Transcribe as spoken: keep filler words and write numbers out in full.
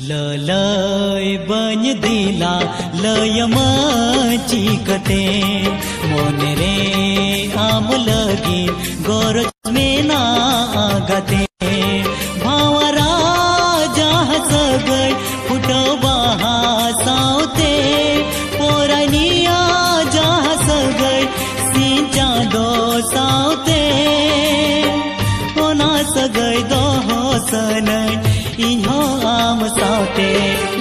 लय बन दिला लय माची कते मोन रे आम लगी गोरज में ना आगते भावा राजा सगय फुटो बाहा सावते पोरनिया जा सगय सिंचा दो सावते ओना सगय दो हसन इन्हों आम साते।